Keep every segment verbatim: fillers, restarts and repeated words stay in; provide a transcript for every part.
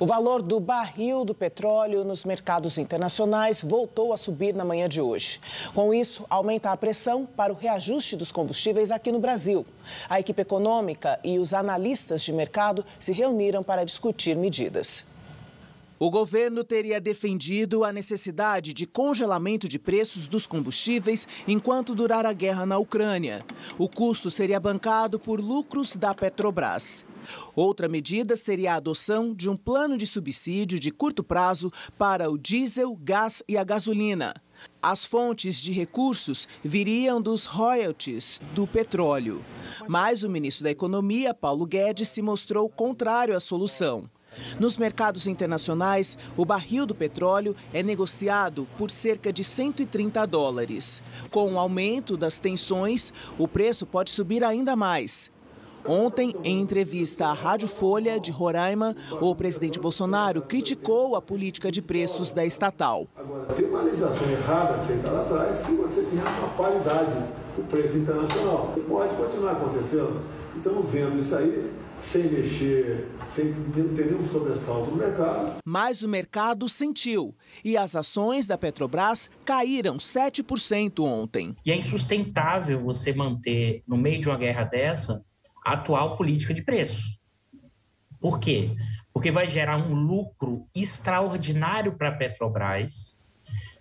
O valor do barril do petróleo nos mercados internacionais voltou a subir na manhã de hoje. Com isso, aumenta a pressão para o reajuste dos combustíveis aqui no Brasil. A equipe econômica e os analistas de mercado se reuniram para discutir medidas. O governo teria defendido a necessidade de congelamento de preços dos combustíveis enquanto durar a guerra na Ucrânia. O custo seria bancado por lucros da Petrobras. Outra medida seria a adoção de um plano de subsídio de curto prazo para o diesel, gás e a gasolina. As fontes de recursos viriam dos royalties do petróleo. Mas o ministro da Economia, Paulo Guedes, se mostrou contrário à solução. Nos mercados internacionais, o barril do petróleo é negociado por cerca de cento e trinta dólares. Com o aumento das tensões, o preço pode subir ainda mais. Ontem, em entrevista à Rádio Folha de Roraima, o presidente Bolsonaro criticou a política de preços da estatal. Agora, tem uma legislação errada feita lá atrás que você tinha uma paridade do preço internacional. Pode continuar acontecendo. Estamos vendo isso aí. Sem mexer, sem ter nenhum sobressalto no mercado. Mas o mercado sentiu e as ações da Petrobras caíram sete por cento ontem. E é insustentável você manter, no meio de uma guerra dessa, a atual política de preço. Por quê? Porque vai gerar um lucro extraordinário para a Petrobras,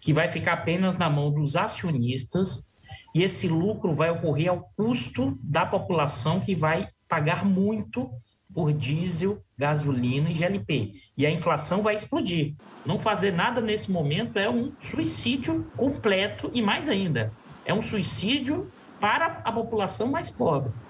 que vai ficar apenas na mão dos acionistas, e esse lucro vai ocorrer ao custo da população que vai pagar muito por diesel, gasolina e G L P. E a inflação vai explodir. Não fazer nada nesse momento é um suicídio completo e mais ainda, é um suicídio para a população mais pobre.